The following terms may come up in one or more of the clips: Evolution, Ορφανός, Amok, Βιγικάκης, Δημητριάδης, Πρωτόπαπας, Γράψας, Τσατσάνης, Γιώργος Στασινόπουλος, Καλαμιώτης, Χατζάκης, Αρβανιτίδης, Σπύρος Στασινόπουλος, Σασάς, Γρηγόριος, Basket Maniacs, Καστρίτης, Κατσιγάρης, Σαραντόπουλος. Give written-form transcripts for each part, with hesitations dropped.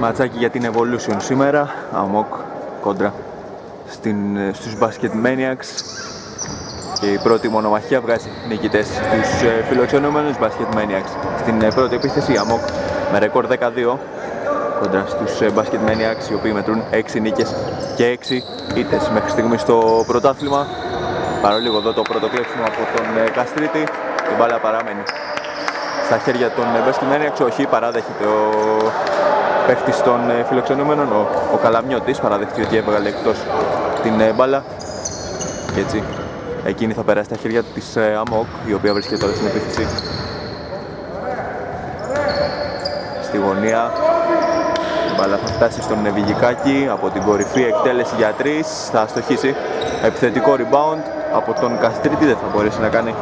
Ματσάκι για την Evolution σήμερα. Amok κόντρα στους Basket Maniacs. Και η πρώτη μονομαχία βγάζει νικητές στους φιλοξενούμενους Basket Maniacs. Στην πρώτη επίθεση Amok με ρεκόρ 12 κόντρα στους Basket Maniacs, οι οποίοι μετρούν 6 νίκες και 6 ήττες μέχρι στιγμή στο πρωτάθλημα. Παρόλο λίγο εδώ το πρώτο κλέψιμο από τον Καστρίτη, η μπάλα παραμένει στα χέρια των Basket Maniacs. Όχι, παράδεχεται ο παίχτης των φιλοξενούμενων, ο Καλαμιώτης, παραδεχτεί ότι έβγαλε εκτός την μπάλα και έτσι εκείνη θα περάσει στα χέρια της Amok, η οποία βρίσκεται τώρα στην επίθεση. Στη γωνία η μπάλα θα φτάσει στον Βιγικάκη, από την κορυφή εκτέλεση για 3, θα αστοχίσει. Επιθετικό rebound από τον Καστρίτη, δεν θα μπορέσει να κάνει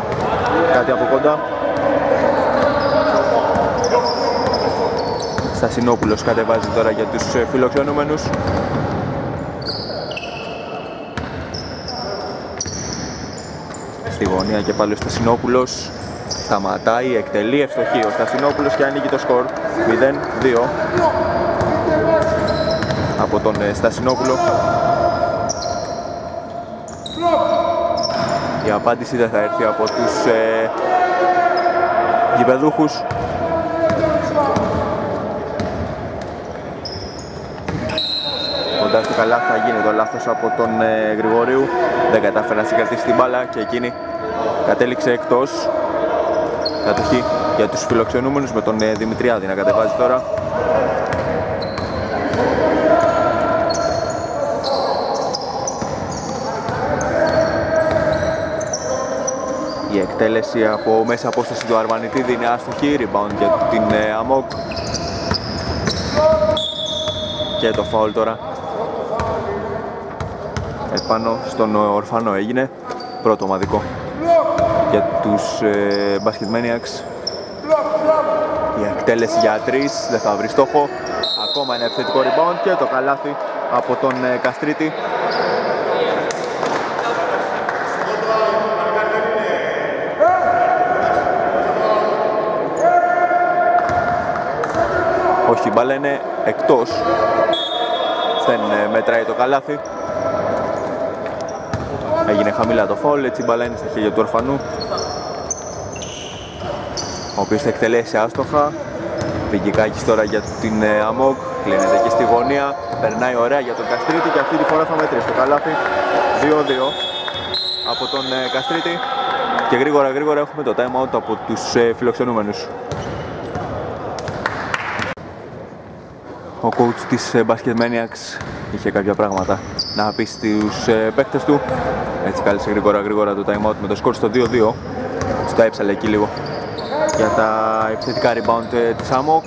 κάτι από κοντά. Στασινόπουλος κατεβάζει τώρα για τους φιλοξενούμενους. Στη γωνία και πάλι ο Στασινόπουλος σταματάει, εκτελεί, ευστοχή ο Στασινόπουλος και ανοίγει το σκορ 0-2 από τον Στασινόπουλο. Η απάντηση δεν θα έρθει από τους γηπεδούχους. Στο καλά θα γίνει το λάθος από τον Γρηγορίου, δεν κατάφερε να συγκρατήσει την μπάλα και εκείνη κατέληξε εκτός. Κατοχή για τους φιλοξενούμενους με τον Δημητριάδη να κατεβάζει τώρα. Η εκτέλεση από μέσα απόσταση του Αρβανιτίδη είναι άστοχη, rebound για την Amok και το φάουλ τώρα επάνω στον Ορφανό έγινε, πρώτο ομαδικό για τους Basket Maniacs. Η εκτέλεση για 3, δεν θα βρει στόχο, ακόμα ένα επιθετικό rebound και το καλάθι από τον Καστρίτη. Όχι, η μπάλα είναι εκτός, δεν μετράει το καλάθι. Έγινε χαμηλά το φάουλ, έτσι η μπάλα είναι στα χέρια του Ορφανού, ο οποίος θα εκτελέσει άστοχα. Βιγικάκης τώρα για την Amok, κλείνεται και στη γωνία, περνάει ωραία για τον Καστρίτη και αυτή τη φορά θα μετρήσει το καλάθι. 2-2 από τον Καστρίτη και γρήγορα έχουμε το time out από τους φιλοξενούμενους. Ο coach της Basket Maniacs είχε κάποια πράγματα να πει στους παίκτες του. Έτσι κάλεσε γρήγορα το time out με το σκορ στο 2-2. Στο έψαλε εκεί λίγο για τα επιθετικά rebound της Amok.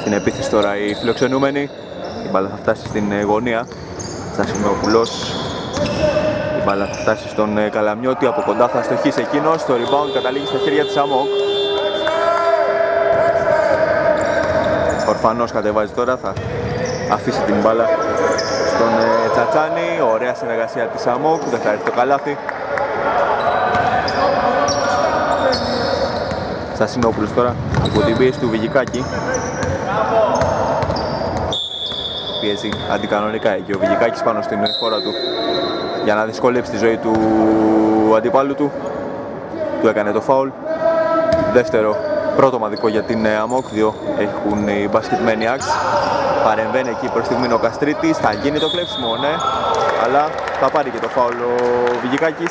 Στην επίθεση τώρα οι φιλοξενούμενοι. Η μπάλα θα φτάσει στην γωνία. Στασινόπουλος. Η μπάλα θα φτάσει στον Καλαμιώτη. Από κοντά θα στοχίσει εκείνος. Το rebound καταλήγει στα χέρια της Amok. Ορφανός κατεβάζει τώρα, θα αφήσει την μπάλα στον Τσατσάνη. Ωραία συνεργασία της Amok, δεν θα έρθει το καλάθι. Στασινόπουλος τώρα από την πίεση του Βιγικάκη. Πιέζει αντικανονικά εκεί ο Βιγικάκης πάνω στην χώρα του για να δυσκολέψει τη ζωή του αντιπάλου του. Του έκανε το φάουλ. Δεύτερο. Πρώτο μαδικό για την Amok, 2 έχουν οι Basket Maniacs. Παρεμβαίνει εκεί προς στιγμή ο Καστρίτης, θα γίνει το κλέψιμο, ναι, αλλά θα πάρει και το φάουλ ο Βιγικάκης.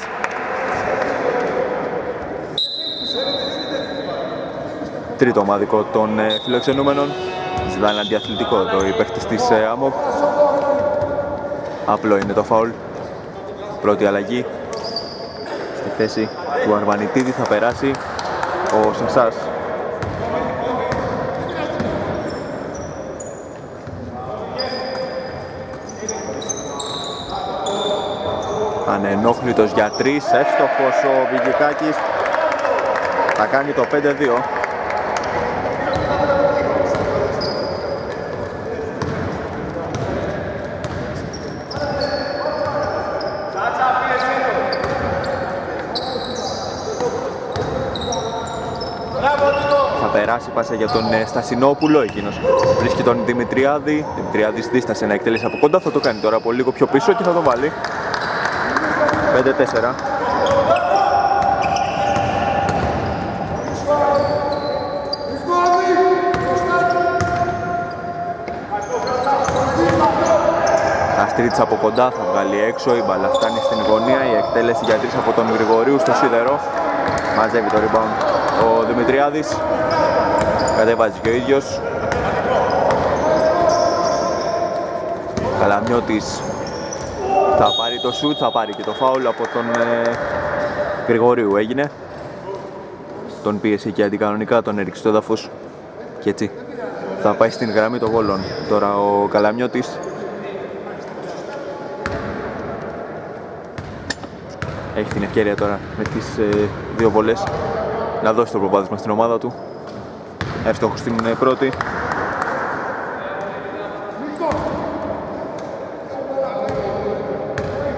Τρίτο μαδικό των φιλοξενούμενων, ζητάνε αντιαθλητικό εδώ οι παίχτες της Amok. Απλό είναι το φάουλ, πρώτη αλλαγή. Στη θέση του Αρβανιτίδη θα περάσει ο Σασάς. Ανενόχλητος για 3, εύστοχος ο Βιγικάκης, θα κάνει το 5-2. Θα περάσει πάσα για τον Στασινόπουλο, εκείνος βρίσκει τον Δημητριάδη. Δημητριάδης δίστασε να εκτελέσει από κοντά, θα το κάνει τώρα από λίγο πιο πίσω και θα το βάλει. 5-4. Αστρίτης από κοντά θα βγάλει έξω, η μπαλά φτάνει στην γωνία, η εκτέλεση για τρεις από τον Γρηγορίου στο σίδερο. Μαζεύει το rebound ο Δημητριάδης, κατεβάζει και ο ίδιος. Καλαμιώτης θα πάρει το σουτ, θα πάρει και το φάουλ από τον Γρηγορίου έγινε. Τον πίεσε και αντικανονικά, τον έριξε το έδαφος και έτσι θα πάει στην γραμμή των γόλων τώρα ο Καλαμιώτης. Έχει την ευκαιρία τώρα με τις δύο βολές να δώσει το προβάδισμα στην ομάδα του. Εύστοχος στην πρώτη.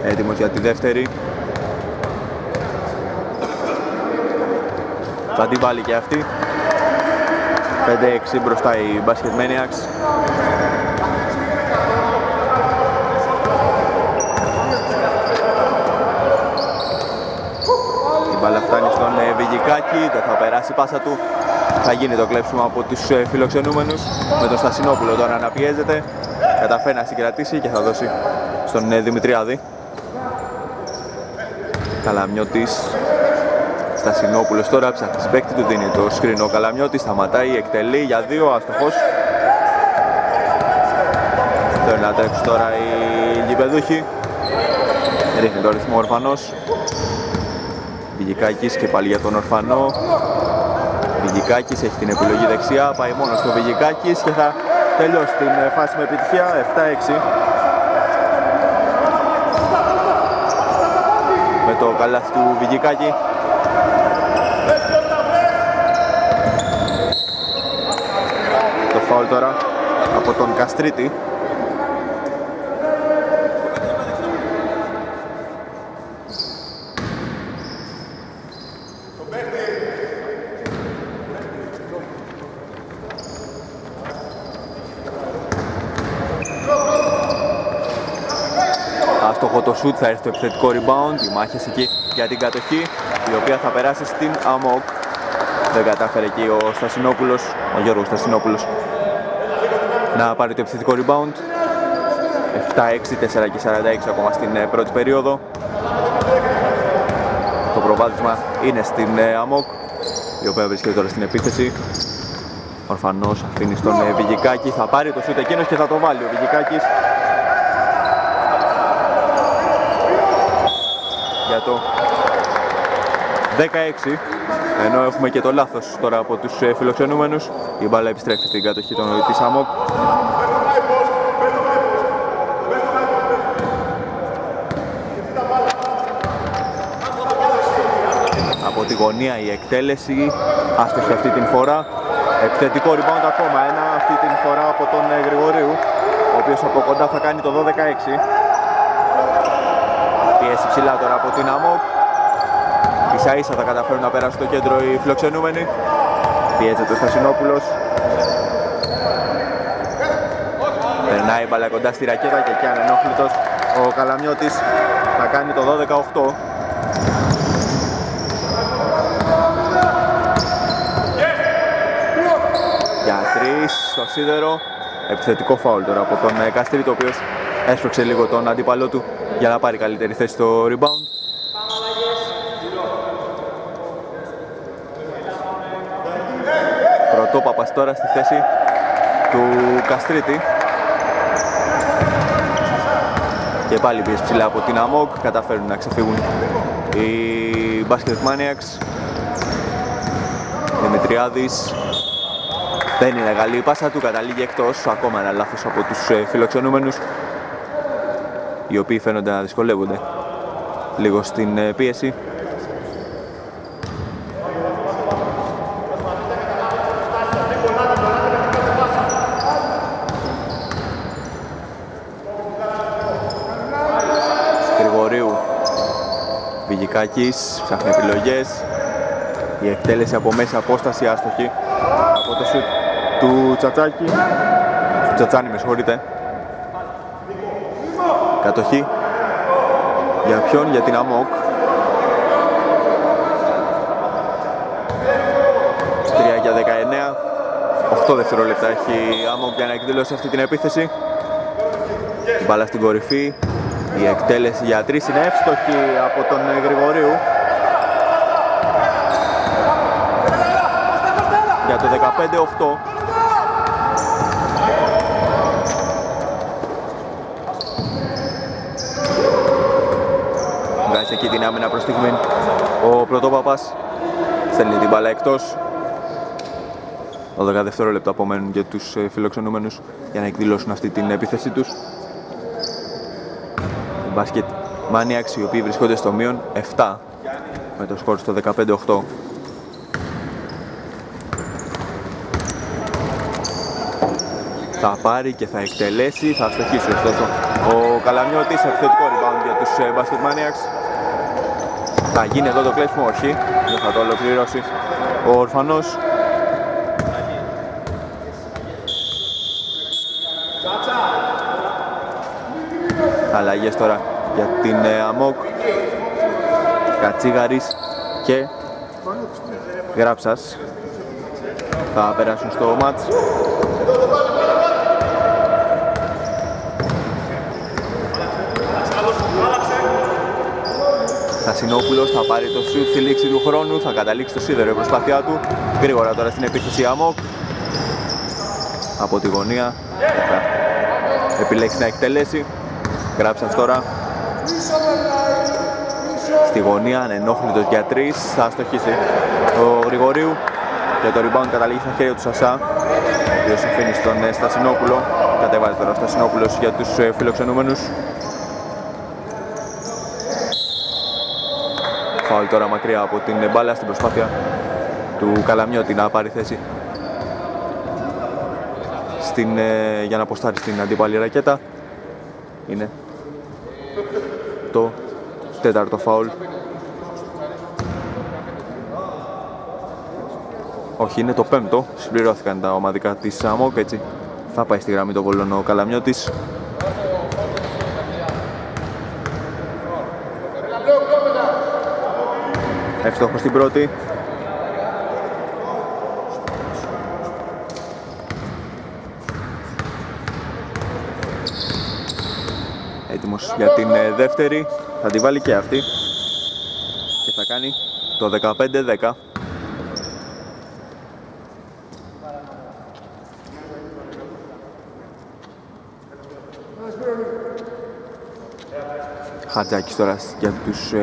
Έτοιμος για τη δεύτερη. Θα την βάλει και αυτή. 5-6 μπροστά οι Basket Maniacs. Αλλά φτάνει στον Βηγικάκη, δεν θα περάσει πάσα του, θα γίνει το κλέψιμο από τους φιλοξενούμενους, με τον Στασινόπουλο τώρα να πιέζεται, καταφέρει να συγκρατήσει και θα δώσει στον Δημητριάδη. Καλαμιώτης, Στασινόπουλος τώρα ψάχνει συμπαίκτη, του δίνει το σκρίνο ο Καλαμιώτης, σταματάει, εκτελεί για δύο, αστοχός. Θέλει να τρέξει τώρα η γηπεδούχη, ρίχνει το ρυθμό ορφανός. Βηγικάκης και πάλι για τον Ορφανό. Βηγικάκης έχει την επιλογή δεξιά, πάει μόνο στο Βηγικάκης και θα τελειώσει την φάση με επιτυχία. 7-6. Με το καλάθι του Βηγικάκη. Το φάουλ τώρα από τον Καστρίτη. Το shoot θα έρθει το επιθετικό rebound, οι μάχες εκεί για την κατοχή, η οποία θα περάσει στην Amok. Δεν κατάφερε εκεί ο Στασινόπουλος, ο Γιώργος Στασινόπουλος, να πάρει το επιθετικό rebound. 7-6, 4 και 46 ακόμα στην πρώτη περίοδο. Το προβάδισμα είναι στην Amok, η οποία βρίσκεται τώρα στην επίθεση. Ορφανώς αφήνει στον Βηγικάκη, θα πάρει το shoot εκείνος και θα το βάλει ο Βηγικάκης. Για το 16, ενώ έχουμε και το λάθος τώρα από τους φιλοξενούμενους, η μπάλα επιστρέφει στην κατοχή της Amok. Από τη γωνία η εκτέλεση, άστοχη αυτή την φορά, επιθετικό rebound ακόμα ένα, αυτή την φορά από τον Γρηγορίου, ο οποίος από κοντά θα κάνει το 12-16. Πιέση ψηλά τώρα από την Amok. Ίσα ίσα θα καταφέρουν να περάσουν στο κέντρο οι φιλοξενούμενοι. Πιέζεται ο Στασινόπουλος. Περνάει μπαλά κοντά στη ρακέτα και εκεί ανενόχλητος ο Καλαμιώτης θα κάνει το 12-18. Για τρεις στο σίδερο. Επιθετικό φάουλ τώρα από τον Καστρί, το οποίος έσφρωξε λίγο τον αντίπαλό του για να πάρει καλύτερη θέση στο rebound. Πρωτόπαπας τώρα στη θέση του Καστρίτη. Και πάλι πίεση ψηλά από την Amok, καταφέρουν να ξεφύγουν οι Basket Maniacs. Δημητριάδης, δεν είναι καλή η πάσα του, καταλήγει εκτός, ακόμα ένα λάθος από τους φιλοξενούμενους, οι οποίοι φαίνονται να δυσκολεύονται λίγο στην πίεση. Γρηγορίου, Βηγικάκης, ψάχνει επιλογές, η εκτέλεση από μέσα απόσταση άστοχη. από το σουτ του Τσατσάκη. Του Τσατσάνη, με συγχωρείτε. Κατοχή. Για ποιον? Για την Αμόκ. 3 για 19. 8 δευτερόλεπτα έχει η Αμόκ για να εκδηλώσει αυτή την επίθεση. Μπάλα στην κορυφή. Η εκτέλεση για 3 είναι εύστοχη από τον Γρηγορίου. Για το 15-8. Βγάζει εκεί την άμυνα προς στιγμή. Ο Πρωτόπαπας στέλνει την μπάλα εκτός. 12 δευτερόλεπτα απομένουν για τους φιλοξενούμενους για να εκδηλώσουν αυτή την επίθεση τους. Basket Maniacs, οι οποίοι βρισκόνται στο μείον 7 με το σκορ στο 15-8. Θα πάρει και θα εκτελέσει, θα αστοχίσει ωστόσο ο Καλαμιώτης, επιθετικό rebound για τους Basket Maniacs. Θα γίνει εδώ το κλέψιμο, όχι, δεν θα το ολοκληρώσει ο Ορφανός. Αλλαγές τώρα για την Αμόκ. Κατσίγαρης και Γράψας θα περάσουν στο μάτς. Στασινόπουλος θα πάρει το σουτ στη λήξη του χρόνου, θα καταλήξει το σίδερο η προσπάθειά του. Γρήγορα τώρα στην επίθεση Αμόκ. Από τη γωνία θα επιλέξει να εκτελέσει. Γράψαν τώρα στη γωνία, ανενόχλητος για 3, θα αστοχίσει ο Γρηγορίου και το rebound καταλήγει στα χέρια του Σασά, ο οποίος αφήνει στον Στασινόπουλο. Κατεβάζει τώρα ο Στασινόπουλος για τους φιλοξενούμενους. Φάουλ τώρα μακριά από την μπάλα στην προσπάθεια του Καλαμιώτη να πάρει θέση για να αποστάρει στην αντίπαλη ρακέτα. Είναι το 4ο φάουλ. Όχι, είναι το 5ο. Συμπληρώθηκαν τα ομαδικά της Αμόκ, έτσι. Θα πάει στη γραμμή το βολόν ο Καλαμιώτης. Εύστοχος στην πρώτη. Έτοιμος για την δεύτερη, θα τη βάλει και αυτή και θα κάνει το 15-10. Χατζάκης τώρα για τους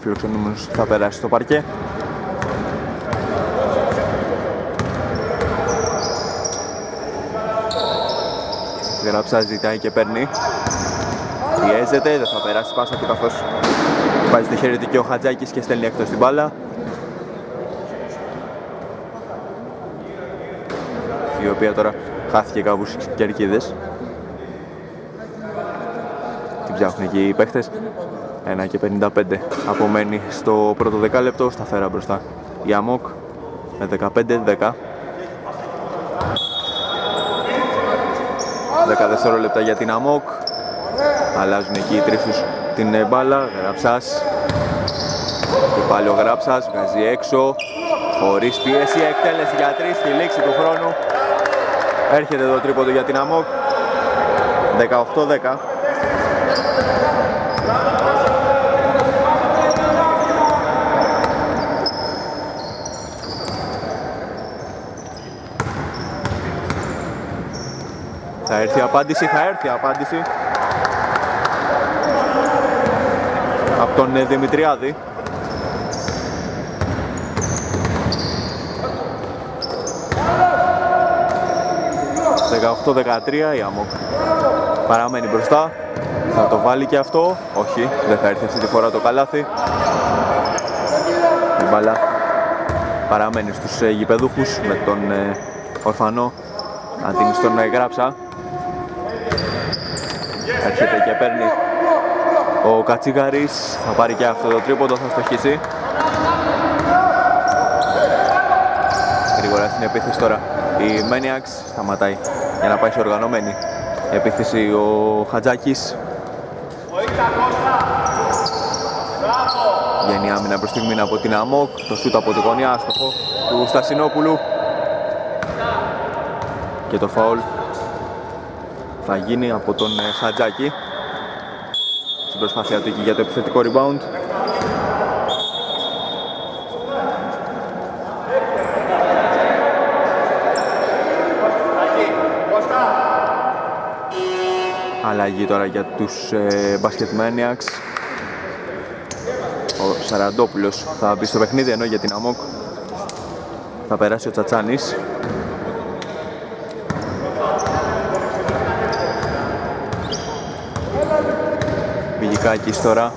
φιλοξενούμενους θα περάσει στο παρκέ. Γράψα ζητάει και παίρνει. Πιέζεται, δεν θα περάσει πάσα του καθώς πάει στο χέρι του και ο Χατζάκης και στέλνει εκτός την μπάλα, η οποία τώρα χάθηκε κάπου στις κερκίδες. Την ψάχνουν εκεί οι παίχτες. 1:55 απομένει στο πρώτο δεκάλεπτο. Σταθερά μπροστά η Αμόκ με 15-10. 10 δευτερόλεπτα για την Αμόκ. Αλλάζουν εκεί οι τρεις τους την μπάλα. Γράψας και πάλι ο Γράψας βγάζει έξω χωρίς πίεση, εκτέλεση για 3 στη λήξη του χρόνου. Έρχεται το τρίποντο για την Αμόκ. 18-10. Θα έρθει απάντηση, από τον Δημητριάδη. Το 18-13 η Αμόκ παραμένει μπροστά. Θα το βάλει και αυτό. Όχι, δεν θα έρθει αυτή τη φορά το καλάθι. Η μπάλα παραμένει στους γηπεδούχους με τον Ορφανό να δίνει στον Γράψα. Έρχεται και παίρνει ο Κατσίγαρης, θα πάρει και αυτό το τρίποντο, θα στοχίσει. γρήγορα στην επίθεση τώρα. Η Maniacs σταματάει για να πάει σε οργανωμένη επίθεση ο Χατζάκης. Βγαίνει άμυνα προς στιγμή από την Αμόκ, το σούτ από τη γωνιά, άστοχο του Στασινόπουλου. Και το φάουλ θα γίνει από τον Χατζάκη στην προσπάθειά του για το επιθετικό rebound. Αλλαγή τώρα για τους Basket Maniacs. Ο Σαραντόπουλος θα μπει στο παιχνίδι, ενώ για την Αμόκ θα περάσει ο Τσατσάνης. Βιγικάκης τώρα.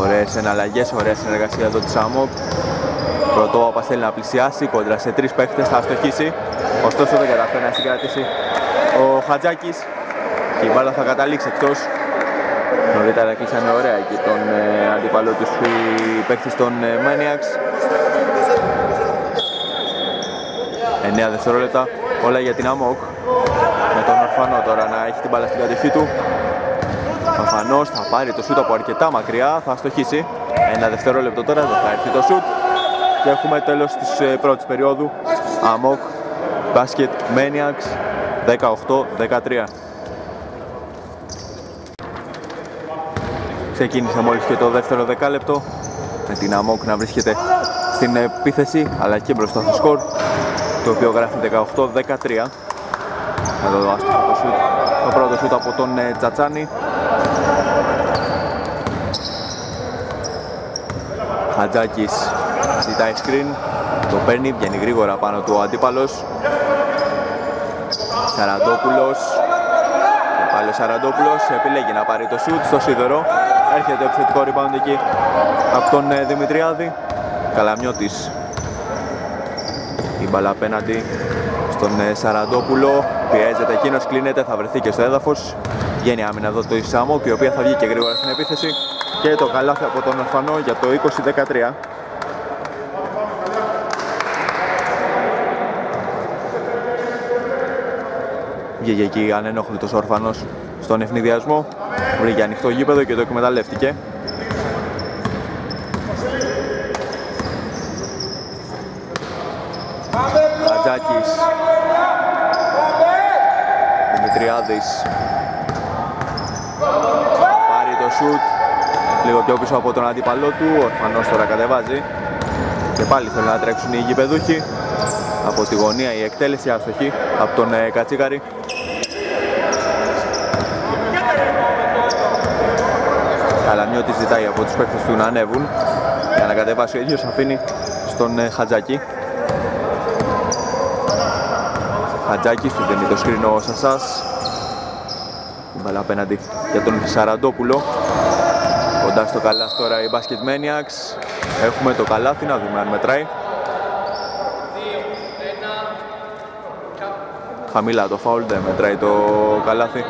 Ωραίες εναλλαγές, ωραία συνεργασία εδώ της Αμόκ. Πρωτόαπας θέλει να πλησιάσει, κόντρα σε τρεις παίχτες, θα αστοχίσει. Ωστόσο δεν καταφέρει να συγκρατήσει ο Χατζάκης και η μπάλα θα καταλήξει εκτός. Νωρίτερα κλείσανε ωραία εκεί τον αντίπαλο τους παίκτης των Maniacs. 9 δευτερόλεπτα, όλα για την Amok. Με τον Ορφανό τώρα να έχει την μπάλα στην κατοχή του. Ορφανός θα πάρει το σούτ από αρκετά μακριά, θα αστοχίσει. 1 δευτερόλεπτο τώρα, δεν θα έρθει το σούτ. Και έχουμε τέλος της πρώτης περίοδου. Amok Basket Maniacs 18-13. Ξεκίνησε μόλις και το δεύτερο δεκάλεπτο με την Amok να βρίσκεται στην επίθεση αλλά και μπροστά στο σκορ, το οποίο γράφει 18-13. Εδώ το άστοχο το σούτ, το πρώτο σούτ από τον Τσατσάνη. Χατζάκης ζητάει screen, το παίρνει, βγαίνει γρήγορα πάνω του ο αντίπαλος. Σαραντόπουλος, και πάλι ο Σαραντόπουλος επιλέγει να πάρει το σούτ στο σίδερο. Έρχεται επιθετικό rebound εκεί από τον Δημητριάδη. Καλαμιώτης, η μπαλά απέναντι στον Σαραντόπουλο, πιέζεται εκείνος, κλείνεται, θα βρεθεί και στο έδαφος. Βγαίνει άμυνα εδώ το Ισάμο, η οποία θα βγει και γρήγορα στην επίθεση. Και το καλάθι από τον Ορφανό για το 20-13. Βγήκε εκεί ανενόχλητος ο Ορφανός στον ευνηδιασμό. Βρήκε ανοιχτό γήπεδο και το εκμεταλλεύτηκε. Χατζάκης, Δημητριάδης, πάρει το σούτ λίγο πιο πίσω από τον αντίπαλό του. Ο Ορφανός τώρα κατεβάζει και πάλι θέλουν να τρέξουν οι γηπεδούχοι. Από τη γωνία η εκτέλεση, αστοχή από τον Κατσίκαρη. Καλαμιώτης ζητάει από τους παίκτες του να ανέβουν για να κατεβάσει ο ίδιος, αφήνει στον Χατζάκη. Χατζάκης του δίνει το σκρίνο ο Σασάς. Μπαλά απέναντι για τον Σαραντόπουλο. Κοντά στο καλάθι τώρα οι Basket Maniacs. Έχουμε το καλάθι, να δούμε αν μετράει. Χαμηλά το φάουλ, δεν μετράει το καλάθι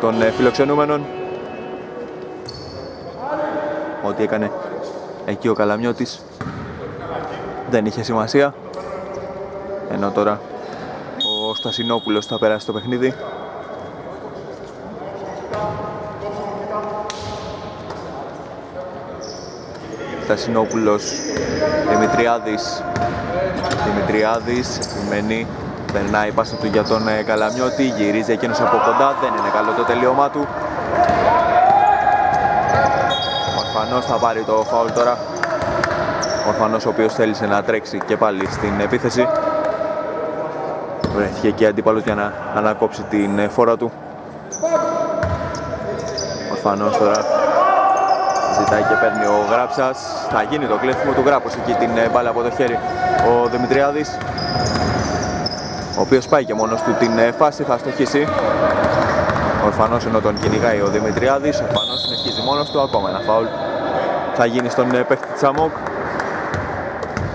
των φιλοξενούμενων. Ό,τι έκανε εκεί ο Καλαμιώτης δεν είχε σημασία. Ενώ τώρα ο Στασινόπουλος θα περάσει το παιχνίδι. Στασινόπουλος, Δημητριάδης. Δημητριάδης μένει. Περνάει η πάσα του για τον Καλαμιώτη, γυρίζει εκείνος από κοντά, δεν είναι καλό το τελείωμά του. Ορφανός θα πάρει το φάουλ τώρα. Ορφανός ο οποίος θέλησε να τρέξει και πάλι στην επίθεση. Βρέθηκε και αντίπαλος για να ανακόψει την φόρα του. Ορφανός τώρα ζητάει και παίρνει ο Γράψας. Θα γίνει το κλέφτιμο του Γράπος εκεί, την μπάλα από το χέρι ο Δημητριάδης, ο οποίος πάει και μόνος του την φάση, θα στοχίσει. Ορφανός ενώ τον κυνηγάει ο Δημητριάδης, Ορφανός συνεχίζει μόνος του, ακόμα ένα φάουλ θα γίνει στον παίχτη της Amok.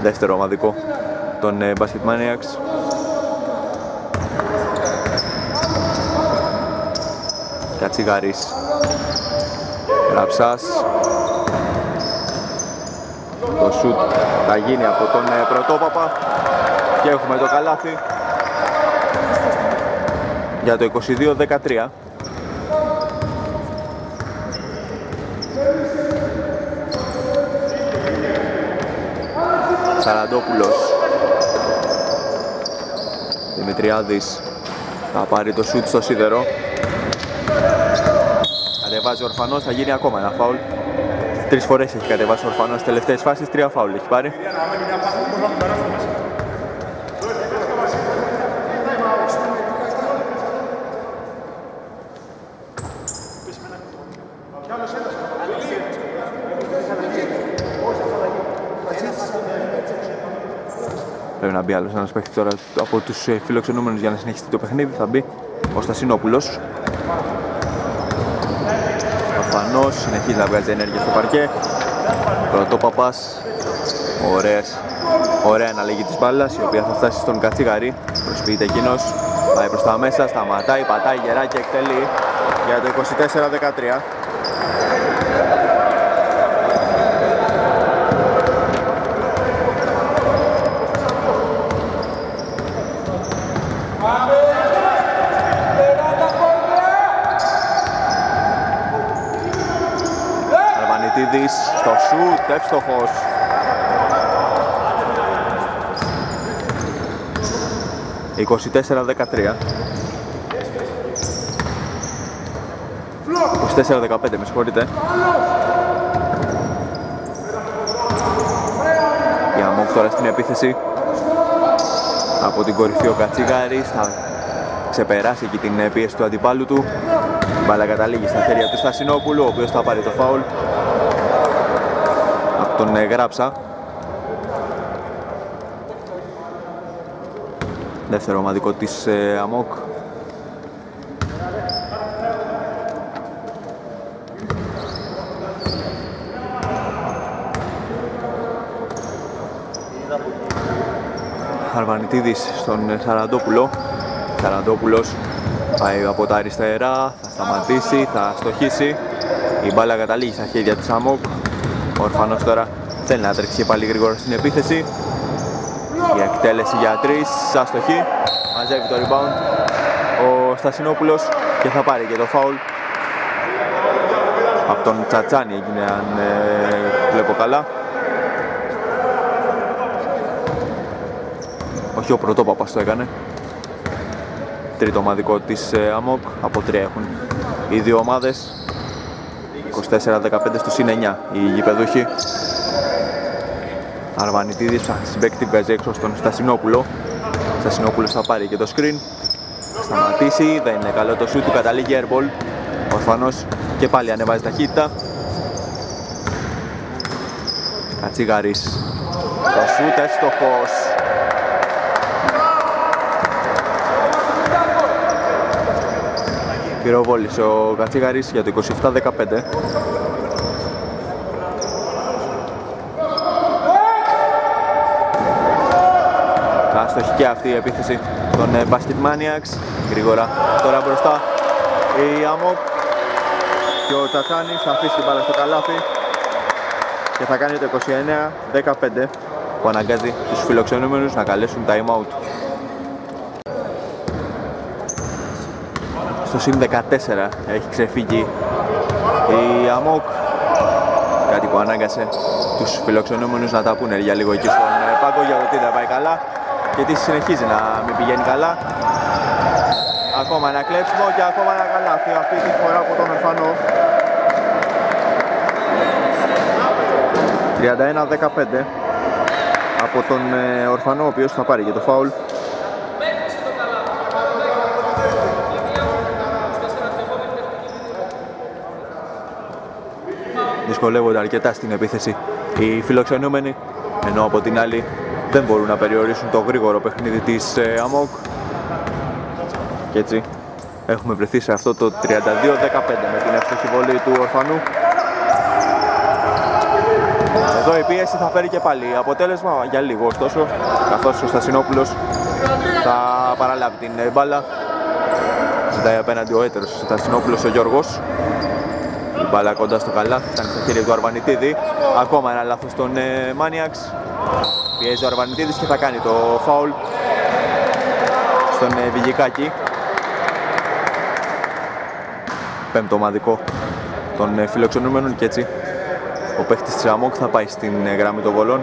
Δεύτερο ομαδικό των Basket Maniacs. Κατσιγάρης, Ραψάς, Το σουτ θα γίνει από τον Πρωτόπαπα και έχουμε το καλάθι για το 22-13. Σαραντόπουλος, Δημητριάδης θα πάρει το σουτ στο σίδερο. Κατεβάζει ο Ορφανός, θα γίνει ακόμα ένα φάουλ. Τρεις φορές έχει κατεβάσει ο Ορφανός, τελευταίες φάσεις, 3 φάουλ έχει πάρει. Πρέπει να μπει άλλος ένας παίκτης τώρα από τους φιλοξενούμενους για να συνεχιστεί το παιχνίδι. Θα μπει ο Στασινόπουλος. Ορφανός συνεχίζει να βγάζει ενέργεια στο παρκέ. Πρωτόπαπας, ωραία αναλύγη της μπάλας, η οποία θα φτάσει στον Κατσίγαρη. Προσποιείται εκείνος, πάει προς τα μέσα, σταματάει, πατάει γερά και εκτελεί για το 24-13. Στο σουτ, εύστοχος. Με συγχωρείτε. Η Αμόκ τώρα στην επίθεση. Από την κορυφή ο Κατσίγαρης θα ξεπεράσει και την πίεση του αντιπάλου του. Η μπάλα καταλήγει στα χέρια του Στασινόπουλου, ο οποίος θα πάρει το φάουλ. Τον Γράψα. Δεύτερο ομαδικό της Αμόκ. Χαρβανιτίδης στον Σαραντόπουλο. Σαραντόπουλος πάει από τα αριστερά, θα σταματήσει, θα στοχίσει. Η μπάλα καταλήγει στα χέρια της Αμόκ. Ο Ορφανός τώρα θέλει να τρέξει πάλι γρήγορα στην επίθεση. Η εκτέλεση για 3, άστοχη. Μαζεύει το rebound ο Στασινόπουλος και θα πάρει και το φάουλ. Από τον Τσατσάνη έγινε, αν βλέπω καλά. Όχι, ο Πρωτόπαπας το έκανε. Τρίτο ομαδικό της Αμόκ. Από 3 έχουν οι δύο ομάδες. 24-15 στο ΣΥΝ 9 οι γηπεδούχοι. Αρβανιτίδης ψάχνει συμπέκτη, βγάζει έξω στον Στασινόπουλο. Στασινόπουλος θα πάρει και το screen. Σταματήσει, δεν είναι καλό το σούτ του, καταλήγει airball. Ορφανός και πάλι ανεβάζει ταχύτητα. Κατσίγαρης. Το σούτ εύστοχος. Πυροβόλησε ο Κατσίγαρης για το 27-15. Άστοχη και αυτή η επίθεση των Basket Maniacs. Γρήγορα τώρα μπροστά η Αμόκ και ο Τσατσάνης θα αφήσει την μπάλα στο καλάθι και θα κάνει το 29-15, που αναγκάζει τους φιλοξενούμενους να καλέσουν time out. Στο ΣΥΝ 14 έχει ξεφύγει η Αμόκ, κάτι που ανάγκασε τους φιλοξενούμενους να τα πούνε για λίγο εκεί στον πάγκο, για ότι δεν πάει καλά και τι συνεχίζει να μην πηγαίνει καλά. Ακόμα ένα κλέψιμο και ακόμα ένα καλάθι, αυτή τη φορά από τον Ορφανό. 31-15 από τον Ορφανό, ο οποίος θα πάρει και το φάουλ. Δυσκολεύονται αρκετά στην επίθεση οι φιλοξενούμενοι, ενώ από την άλλη δεν μπορούν να περιορίσουν το γρήγορο παιχνίδι της Αμόκ. Και έτσι έχουμε βρεθεί σε αυτό το 32-15 με την εύστοχη βολή του Ορφανού. Εδώ η πίεση θα φέρει και πάλι αποτέλεσμα για λίγο, ωστόσο, καθώς ο Στασινόπουλος θα παραλάβει την μπάλα. Ζητάει απέναντι ο έτερος Στασινόπουλος, ο Γιώργος. Μπάλα κοντά στο καλάθι, ήταν στα χέρια του Αρβανιτίδη. Ακόμα ένα λάθος των Maniacs. Πιέζει ο Αρβανιτίδης και θα κάνει το φάουλ στον Βιγικάκη. Πέμπτο ομαδικό των φιλοξενούμενων και έτσι ο παίχτης της Αμόκ θα πάει στην γραμμή των βολών.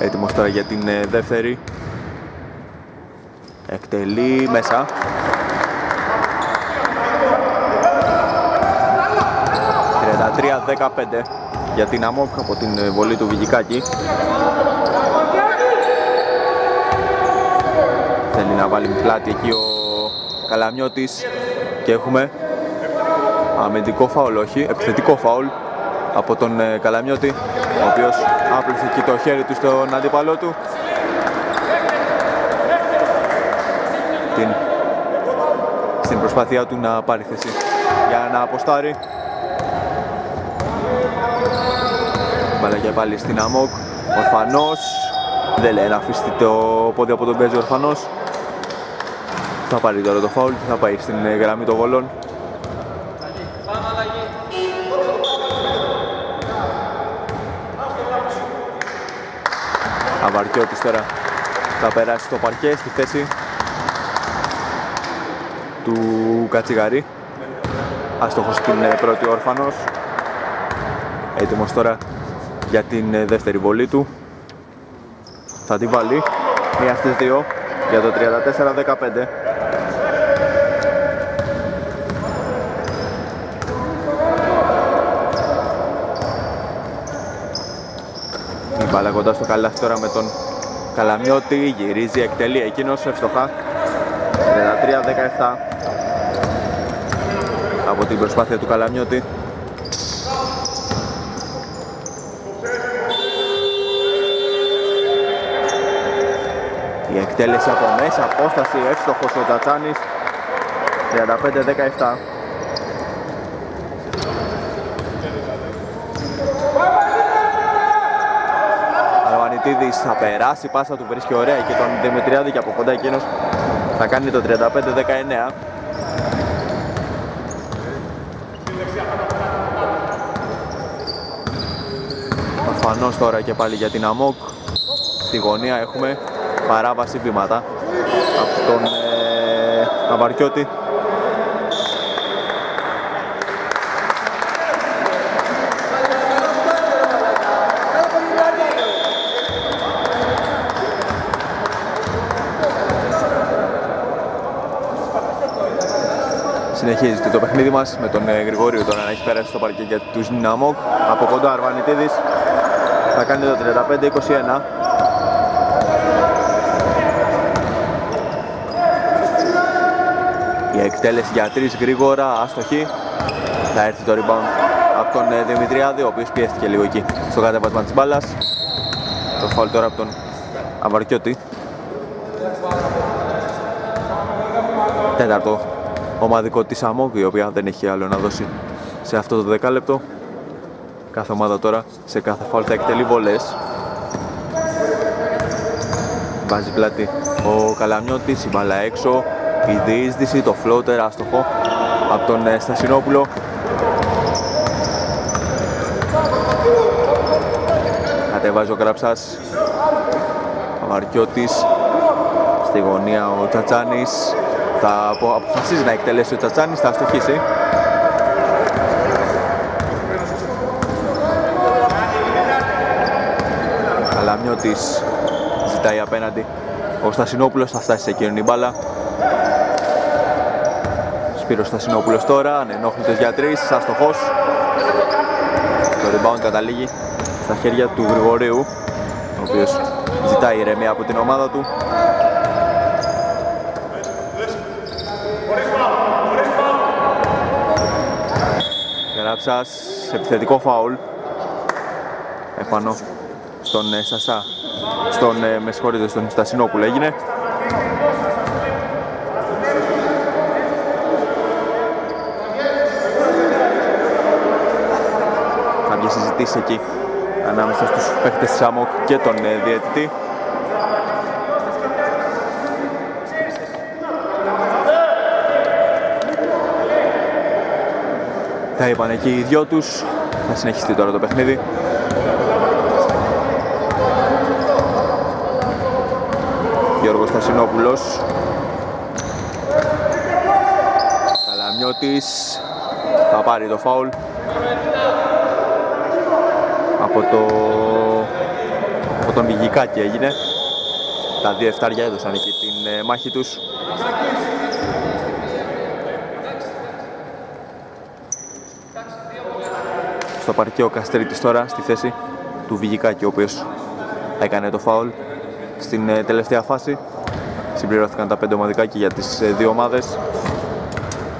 Έτοιμος τώρα για την δεύτερη. Εκτελεί μέσα. Τρία 15 για την Αμόκ από την βολή του Βιγικάκη. Θέλει να βάλει πλάτη εκεί ο Καλαμιώτης και έχουμε αμυντικό φάουλ, όχι, επιθετικό φάουλ από τον Καλαμιώτη, ο οποίος άπλωσε και το χέρι του στον αντίπαλό του. Στην προσπάθειά του να πάρει θέση για να αποστάρει. Μπάλα και πάλι στην Αμόκ. Ορφανός. Δεν λέει να αφήσει το πόδι από τον παίζο Ορφανός. Θα πάρει τώρα το φάουλ και θα πάει στην γραμμή των βολών. Αβαρκιώτης τώρα θα περάσει στο παρκέ στη θέση του Κατσιγαρή. Άστοχος στην πρώτη ο Ορφανός. Έτοιμος τώρα για την δεύτερη βολή του. Θα την βάλει. Μία στις δύο για το 34-15. Η μπάλα κοντά στο καλάθι τώρα με τον Καλαμιώτη. Γυρίζει, εκτελεί εκείνος ευστοχά. 33-17 από την προσπάθεια του Καλαμιώτη. Εκτέλεση από μέσα, απόσταση, εύστοχος ο Τζατσάνης, 35-17. Αρβανιτίδης θα περάσει, πάσα του βρίσκει ωραία και τον Δημητριάδη και από κοντά εκείνος θα κάνει το 35-19. Προφανώς τώρα και πάλι για την Αμόκ, στη γωνία έχουμε παράβαση βήματα από τον Αβαρκιώτη. Συνεχίζεται το παιχνίδι μας με τον Γρηγόριο τώρα να έχει πέρασει στο παρκέ για τους Αμόκ. Από κοντά Αρβανιτίδης θα κάνει το 35-21. Η εκτέλεση για τρεις γρήγορα, άστοχη. Θα έρθει το rebound από τον Δημητριάδη, ο οποίος πιέστηκε λίγο εκεί στο κατέβασμα της μπάλας. Το φάουλ τώρα από τον Αμβαρκιώτη. Τέταρτο ομαδικό της Αμόκ, η οποία δεν έχει άλλο να δώσει σε αυτό το δεκάλεπτο. Κάθε ομάδα τώρα σε κάθε φάουλ θα εκτελεί βολές. Βάζει πλάτη ο Καλαμιώτης, η μπάλα έξω. Η διείσδυση, το φλότερ άστοχο από τον Στασινόπουλο. Κατεβάζει ο Κραψάς, ο Μαρκιώτης, στη γωνία ο Τσατσάνης. Θα αποφασίζει να εκτελέσει ο Τσατσάνης, θα αστοχίσει. Καλαμιώτης ζητάει απέναντι, ο Στασινόπουλος θα φτάσει σε εκείνη η μπάλα. Σπύρος Στασινόπουλος τώρα, ανενόχλητος για τρεις, αστοχός. Το rebound καταλήγει στα χέρια του Γρηγορίου, ο οποίος ζητάει ηρεμία από την ομάδα του. Γράψας, επιθετικό φάουλ επάνω στον Σασά, στον Στασινόπουλο έγινε. σταματήσει εκεί ανάμεσα στους παίχτες της Amok και τον διαιτητή. Τα είπαν εκεί οι δυο τους. Θα συνεχιστεί τώρα το παιχνίδι. Γιώργος Στασινόπουλος. Καλαμιώτης. Θα πάρει το φάουλ από τον Μιγικάκη έγινε. Τα δύο εφτάρια έδωσαν εκεί την μάχη τους. Στο παρκέ ο Καστρίτης τώρα στη θέση του Βιγικάκη, ο οποίος έκανε το φάουλ στην τελευταία φάση. Συμπληρώθηκαν τα 5 ομαδικά και για τις δύο ομάδες.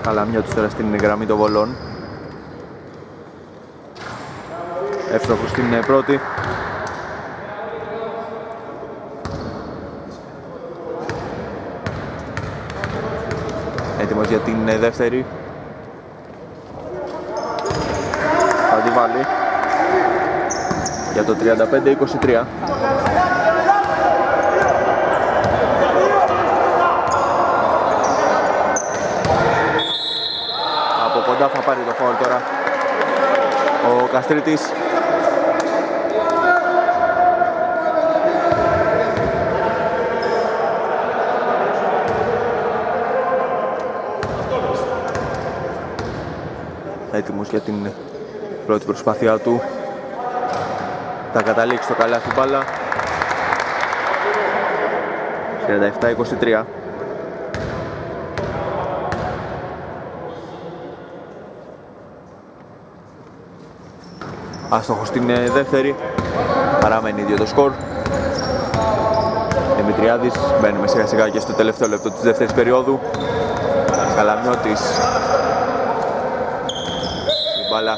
Αλλά μια τους τώρα στην γραμμή των βολών. Εύστοχος στην πρώτη. Έτοιμος για την δεύτερη. Θα τη βάλει για το 35-23. Από κοντά θα πάρει το φάουλ τώρα ο Καστρίτης. Έτοιμος για την πρώτη προσπάθειά του. Θα καταλήξει στο καλάθι μπάλα. 37-23. Άστοχος στην δεύτερη. Παραμένει 2 το σκορ. Δημητριάδης. Μπαίνουμε σιγά σιγά και στο τελευταίο λεπτό της δεύτερης περίοδου. Καλαμιώτης. Η μπάλα,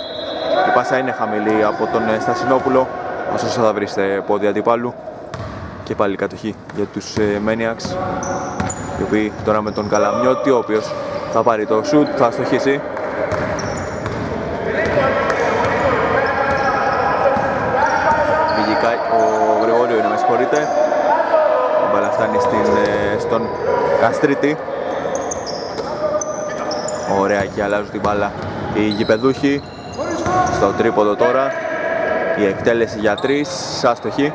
η πάσα είναι χαμηλή από τον Στασινόπουλο. Ωστόσο θα βρει πόδι αντιπάλου. Και πάλι κατοχή για τους Maniacs, οι οποίοι τώρα με τον Καλαμιώτη, ο οποίος θα πάρει το σουτ, θα αστοχίσει. Ο Γρηγόριο είναι, με συγχωρείτε. Η μπάλα φτάνει στον Καστρίτη. Ωραία, και αλλάζουν την μπάλα οι γηπεδούχοι. Στο τρίποδο τώρα η εκτέλεση για 3, άστοχη.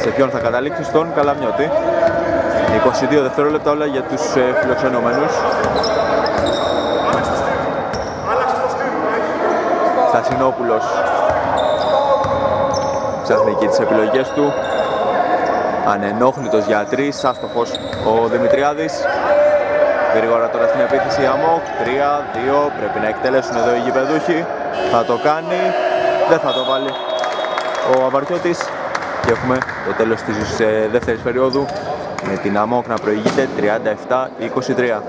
Σε ποιον θα καταλήξει? Στον Καλαμιώτη. 22 δευτερόλεπτα όλα για τους φιλοξενούμενους. Στασινόπουλος ψάχνει εκεί τις επιλογές του. Ανενόχλητος για 3, άστοχος ο Δημητριάδης. Γρήγορα τώρα στην επίθεση Amok. 3-2, πρέπει να εκτελέσουν εδώ οι γηπεδούχοι. Θα το κάνει, δεν θα το βάλει ο Αβαρκιώτης. Και έχουμε το τέλος της δεύτερης περίοδου με την Amok να προηγείται 37-23.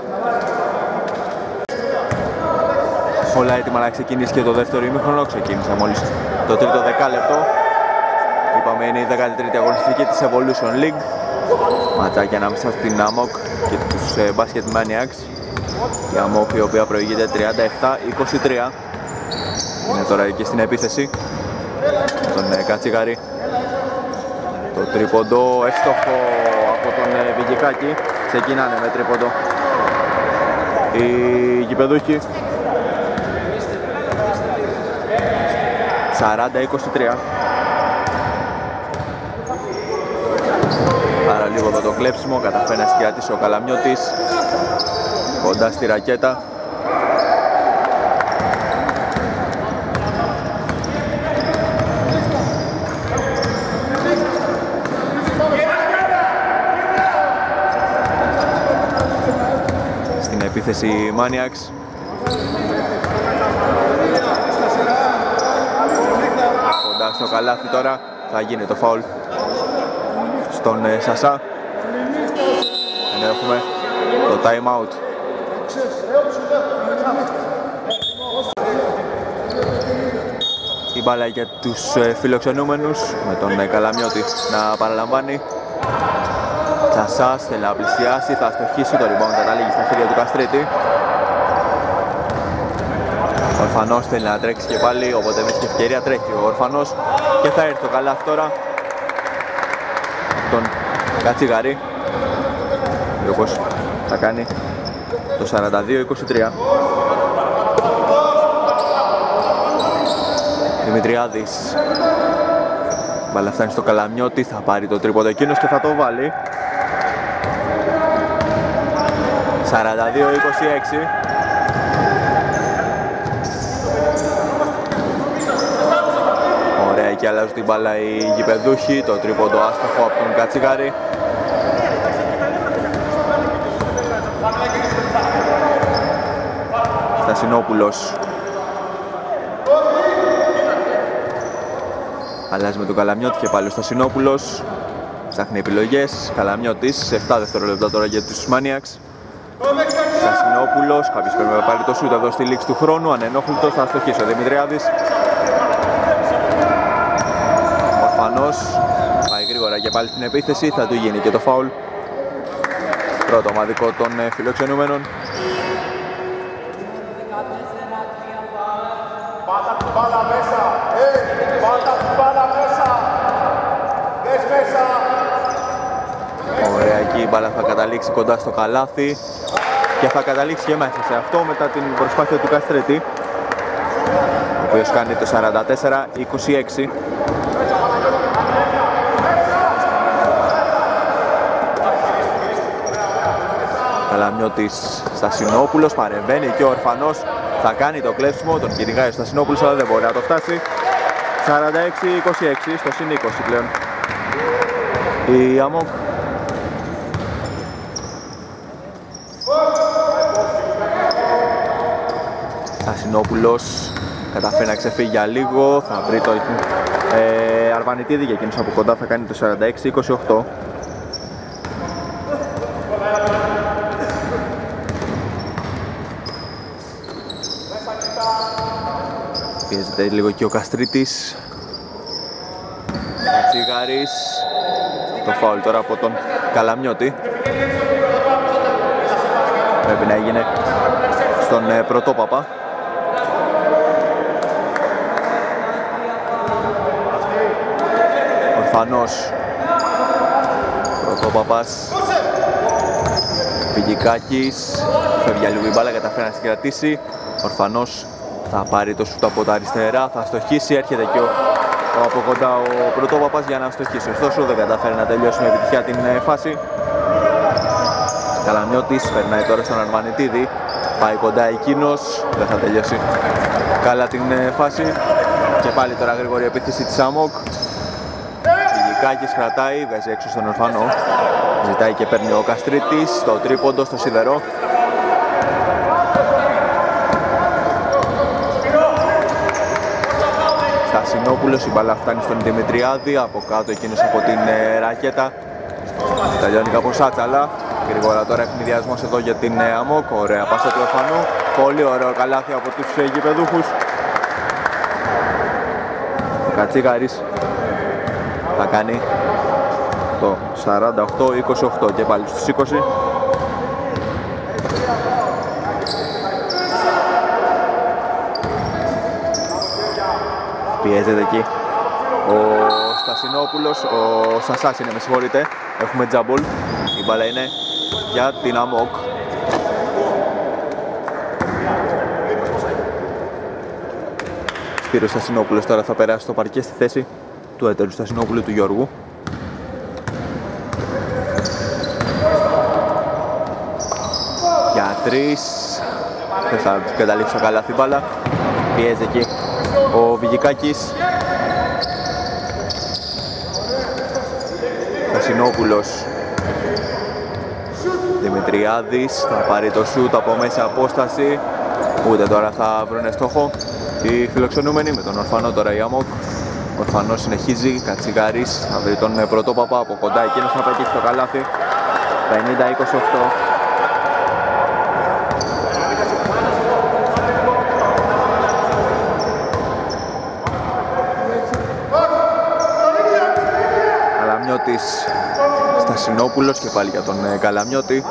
Όλα έτοιμα να ξεκινήσει και το δεύτερο ημίχρονο. Ξεκίνησε μόλις το τρίτο δεκάλεπτο. Είπαμε είναι η 13η αγωνιστική της Evolution League. Ματσάκια ανάμεσα στην Amok και τους Basket Maniacs. Η Amok η οποία προηγείται 37-23. Είναι τώρα εκεί στην επίθεση. Τον Κατσιγάρη. Το τρίποντο εύστοχο από τον Βιγικάκη. Ξεκινάνε με τρίποντο οι γηπεδούχοι. 40-23. Άρα λίγο εδώ το κλέψιμο, καταφέρει να σκιάτισε ο Καλαμιώτης. Κοντά στη ρακέτα. Στην επίθεση Maniacs. Κοντά στο καλάθι τώρα, θα γίνει το φάουλ στον Σασά. Ενώ έχουμε το time out. Η μπάλα για τους φιλοξενούμενους με τον Καλαμιώτη να παραλαμβάνει. Σασά θέλει να πλησιάσει, θα στοχίσει, το rebound καταλήγει στα χέρια του Καστρίτη. Ο Ορφανός θέλει να τρέξει και πάλι, οπότε βρίσκει ευκαιρία, τρέχει ο Ορφανός και θα έρθει το καλάθι τώρα. Τον Κατσιγαρή, ο οποίος θα κάνει το 42-23. Δημητριάδης, μπάλα φτάνει στο Καλαμιώτη, θα πάρει το τρίποντο εκείνος και θα το βάλει. 42-26. Ωραία, και αλλάζουν την μπάλα οι γηπεδούχοι, το τρίποντο άστοχο από τον Κατσιγάρη. Στασινόπουλος αλλάζει με τον Καλαμιώτη και πάλι ο Στασινόπουλος ψάχνει επιλογές. Καλαμιώτης, 7 δευτερόλεπτα τώρα για τους Maniacs. Στασινόπουλος, κάποιος πρέπει να πάρει το σούτ εδώ στη λήξη του χρόνου, ανενόχλητος, θα αστοχίσει ο Δημητριάδης. Ορφανός πάει γρήγορα και πάλι στην επίθεση, θα του γίνει και το φάουλ. Πρώτο ομαδικό των φιλοξενούμενων. Ωραία, εκεί η μπάλα θα καταλήξει κοντά στο καλάθι και θα καταλήξει και μέσα σε αυτό μετά την προσπάθεια του Καστρέτη, ο οποίος κάνει το 44-26. Καλαμιώτης, Στασινόπουλος, παρεμβαίνει και ο Ορφανός θα κάνει το κλέψιμο, τον κυνηγάει ο Στασινόπουλος αλλά δεν μπορεί να το φτάσει. 46-26, στο συν 20 πλέον η Αμόκ. Στασινόπουλος καταφέρει να ξεφύγει για λίγο, θα βρει το Αρβανιτίδη και εκείνος από κοντά θα κάνει το 46-28. Πιέζεται λίγο και ο Καστρίτης. Κατσιγάρης, το φάουλ τώρα από τον Καλαμιώτη. Πρέπει να έγινε στον Πρωτόπαπα. Ορφανός, Πρωτόπαπας, Πηγικάκης, φεύγει λίγο η μπάλα, καταφέρει να συγκρατήσει. Ορφανός θα πάρει το σούτ από τα αριστερά, θα στοχίσει, έρχεται και από κοντά ο Πρωτόπαπας για να στοχίσει. Ωστόσο δεν καταφέρει να τελειώσει με επιτυχία την φάση. Καλαμιώτης περνάει τώρα στον Αρμανιτίδη, πάει κοντά εκείνος, δεν θα τελειώσει καλά την φάση. Και πάλι τώρα γρήγορη επίθεση της Αμόκ. Πηγικάκης κρατάει, βγάζει έξω στον Ορφανό, ζητάει και παίρνει ο Καστρίτης, το τρίποντο στο σιδερό. Στασινόπουλος, η μπαλά φτάνει στον Δημητριάδη, από κάτω εκείνος από την ρακέτα. Τελειώνει κάπως άτσαλα. Γρήγορα τώρα εκμηδιασμός εδώ για την Αμόκ. Ωραία πάσα του Ορφανού, πολύ ωραίο καλάθι από τους γηπεδούχους. Ο Κατσίγαρης θα κάνει το 48-28 και πάλι στους 20. Πιέζεται εκεί ο Στασινόπουλος, ο Σασάς είναι, με συγχωρείτε, έχουμε τζάμπολ. Η μπάλα είναι για την Αμόκ. Σπύρος Στασινόπουλος τώρα θα περάσει στο παρκέ στη θέση του έτερου Στασινόπουλου, του Γιώργου. Για τρεις, δεν θα καταλήξει το καλάθι μπάλα. Πιέζει εκεί ο Βιγικάκης. Στασινόπουλος, Δημητριάδης, θα πάρει το σούτ από μέσα απόσταση. Ούτε τώρα θα βρουν στόχο οι φιλοξενούμενοι. Με τον Ορφανό τώρα η Αμόκ. Ορφανός συνεχίζει, Κατσιγάρης θα βρει τον Πρωτόπαπα από κοντά, εκείνος να πετύχει το καλάθι. 50-28. Καλαμιώτης, Στασινόπουλος και πάλι για τον Καλαμιώτη.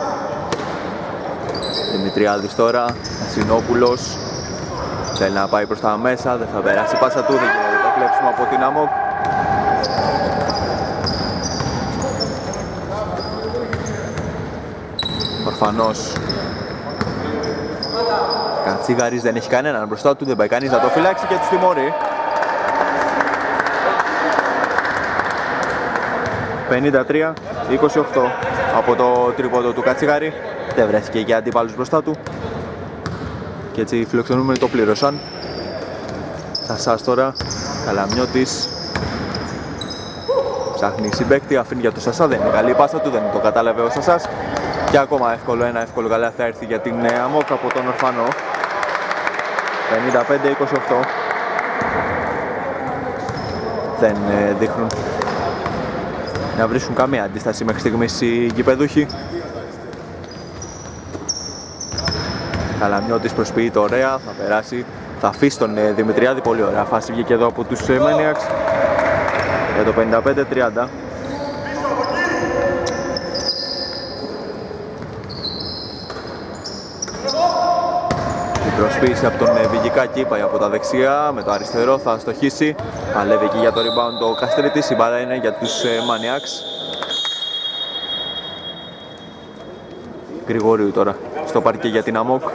Δημητριάδης τώρα, Στασινόπουλος, Θέλει να πάει προς τα μέσα, δεν θα περάσει πάσα του, δεν γίνεται το κλέψιμο από την Amok. Προφανώς Κατσίγαρης δεν έχει κανέναν μπροστά του, δεν πάει κανείς να το φυλάξει και τους τιμωρεί. 53-28 από το τρίποντο του Κατσίγαρη. Δεν βρέθηκε και αντίπαλος μπροστά του. Και έτσι φιλοξενούμε το πλήρωσαν. Σασάς τώρα, Καλαμιώτης. Ψάχνει συμπαίκτη, αφήνει για το Σασά, δεν είναι καλή η πάσα του, δεν το κατάλαβε ο Σασάς. Και ακόμα εύκολο, ένα εύκολο καλάθι θα έρθει για την Amok από τον Ορφανό. 55-28. Δεν δείχνουν να βρίσκουν καμία αντίσταση μέχρι στιγμής οι γηπεδούχοι. Καλαμιώτης προσποιείται ωραία, θα περάσει, θα αφήσει τον Δημητριάδη, πολύ ωραία φάση βγήκε εδώ από τους Maniacs για το 55-30. Η προσποίηση από τον Βιγικάκη, πάει από τα δεξιά, με το αριστερό θα στοχίσει, παλεύει εκεί για το rebound ο Καστρίτης, η μπάλα είναι για τους Maniacs. Γρηγορίου τώρα στο παρκέ για την Amok.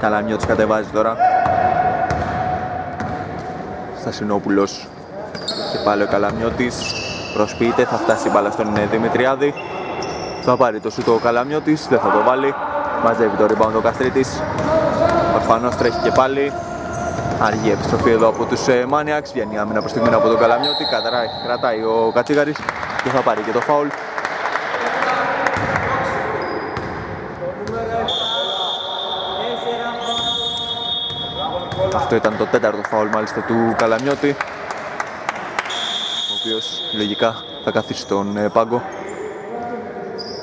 Καλαμιώτης κατεβάζει τώρα. Στασινόπουλος και πάλι ο Καλαμιώτης προσποιείται, θα φτάσει η μπάλα στον Δημητριάδη. Θα πάρει το σούτο ο Καλαμιώτης, δεν θα το βάλει. Μαζεύει το rebound ο Καστρίτης. Προφανώς τρέχει και πάλι. Αργή επιστροφή εδώ από τους Maniacs, βγαίνει άμυνα προς στιγμή από τον Καλαμιώτη, κρατάει ο Κατσίγαρης και θα πάρει και το φάουλ. Αυτό ήταν το τέταρτο φάουλ μάλιστα του Καλαμιώτη, ο οποίος λογικά θα καθίσει στον πάγκο.